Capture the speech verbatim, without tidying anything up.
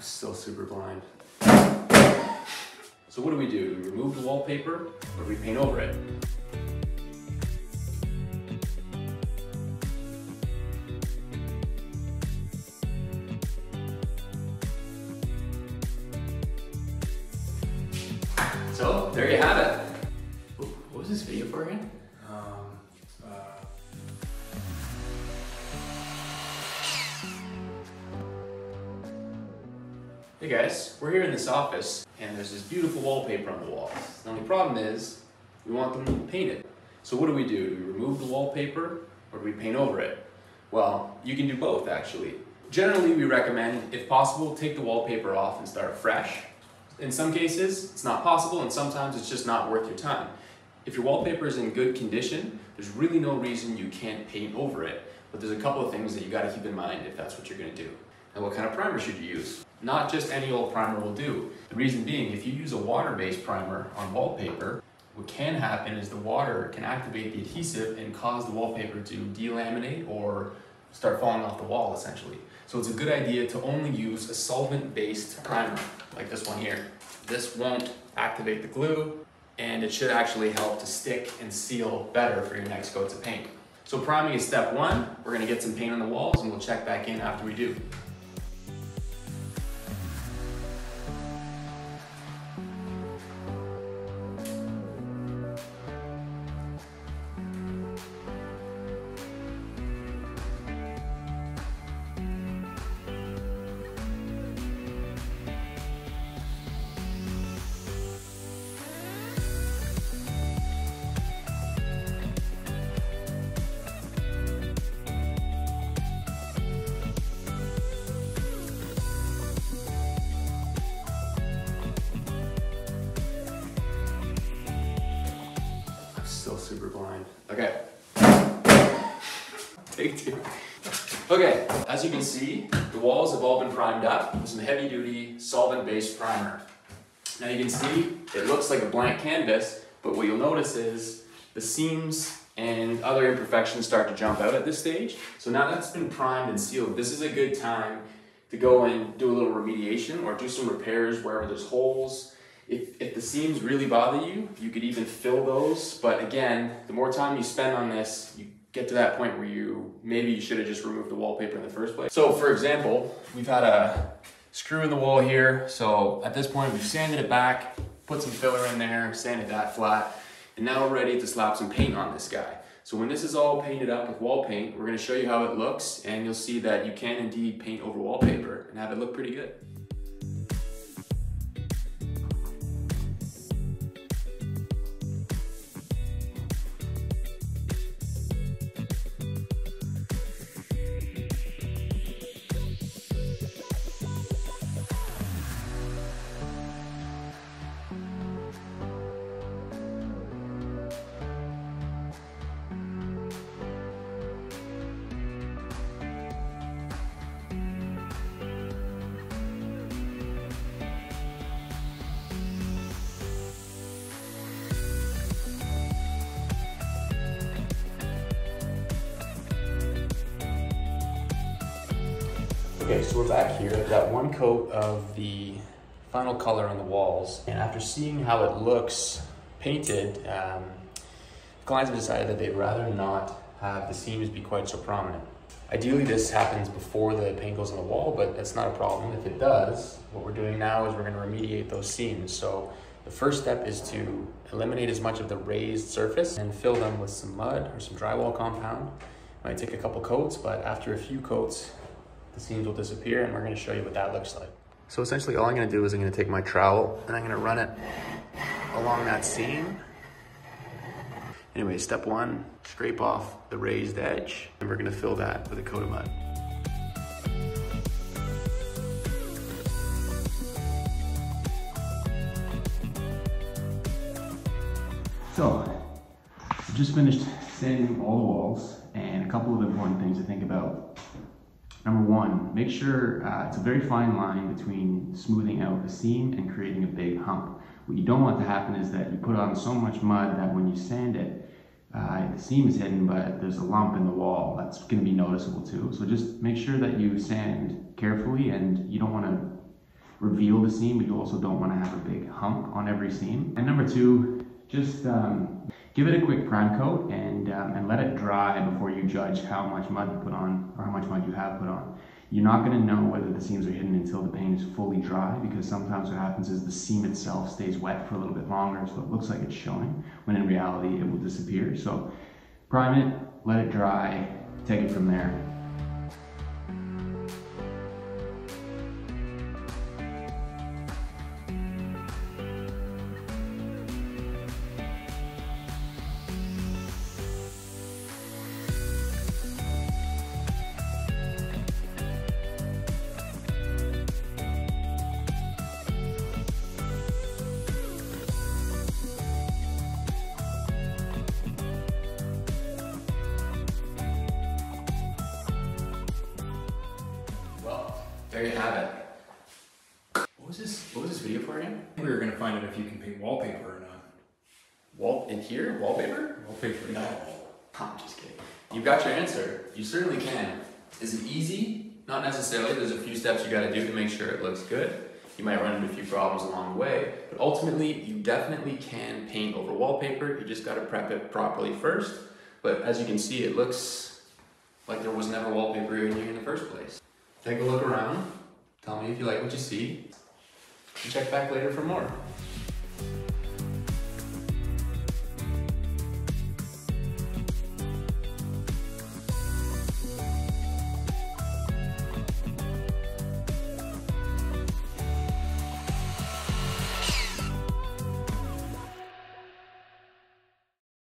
I'm still super blind. So what do we do? Do we remove the wallpaper or do we paint over it? So there you have it. What was this video for again? Um, uh... Hey guys, we're here in this office and there's this beautiful wallpaper on the wall. The only problem is we want them painted. So what do we do? Do we remove the wallpaper or do we paint over it? Well, you can do both actually. Generally, we recommend, if possible, take the wallpaper off and start fresh. In some cases, it's not possible, and sometimes it's just not worth your time. If your wallpaper is in good condition, there's really no reason you can't paint over it, but there's a couple of things that you gotta keep in mind if that's what you're gonna do. And what kind of primer should you use? Not just any old primer will do. The reason being, if you use a water-based primer on wallpaper, what can happen is the water can activate the adhesive and cause the wallpaper to delaminate or start falling off the wall, essentially. So it's a good idea to only use a solvent-based primer, like this one here. This won't activate the glue, and it should actually help to stick and seal better for your next coats of paint. So priming is step one. We're gonna get some paint on the walls, and we'll check back in after we do. Still super blind. Okay. Take two. Okay, as you can see, the walls have all been primed up with some heavy duty solvent-based primer. Now you can see it looks like a blank canvas, but what you'll notice is the seams and other imperfections start to jump out at this stage. So now that's been primed and sealed, this is a good time to go and do a little remediation or do some repairs wherever there's holes. If, if the seams really bother you, you could even fill those. But again, the more time you spend on this, you get to that point where you, maybe you should have just removed the wallpaper in the first place. So for example, we've had a screw in the wall here. So at this point, we've sanded it back, put some filler in there, sanded that flat. And now we're ready to slap some paint on this guy. So when this is all painted up with wall paint, we're gonna show you how it looks. And you'll see that you can indeed paint over wallpaper and have it look pretty good. Okay, so we're back here. I've got one coat of the final color on the walls, and after seeing how it looks painted, um, the clients have decided that they'd rather not have the seams be quite so prominent. Ideally, this happens before the paint goes on the wall, but that's not a problem. If it does, what we're doing now is we're going to remediate those seams. So the first step is to eliminate as much of the raised surface and fill them with some mud or some drywall compound. It might take a couple coats, but after a few coats, the seams will disappear, and we're going to show you what that looks like. So essentially all I'm going to do is I'm going to take my trowel and I'm going to run it along that seam. Anyway, step one, scrape off the raised edge, and we're going to fill that with a coat of mud. So, I just finished sanding all the walls, and a couple of important things to think about. Number one, make sure uh, it's a very fine line between smoothing out a seam and creating a big hump. What you don't want to happen is that you put on so much mud that when you sand it, uh, the seam is hidden, but there's a lump in the wall that's going to be noticeable too. So just make sure that you sand carefully, and you don't want to reveal the seam, but you also don't want to have a big hump on every seam. And number two, just um, give it a quick prime coat and, um, and let it dry before you judge how much mud you put on or how much mud you have put on. You're not going to know whether the seams are hidden until the paint is fully dry, because sometimes what happens is the seam itself stays wet for a little bit longer, so it looks like it's showing, when in reality it will disappear. So prime it, let it dry, take it from there. There you have it. What was this? What was this video for again? We were gonna find out if you can paint wallpaper or not. Wall in here? Wallpaper? Wallpaper. No. I'm just kidding. You've got your answer. You certainly can. Is it easy? Not necessarily. There's a few steps you gotta do to make sure it looks good. You might run into a few problems along the way, but ultimately you definitely can paint over wallpaper. You just gotta prep it properly first. But as you can see, it looks like there was never wallpaper in here in the first place. Take a look around, tell me if you like what you see, and check back later for more.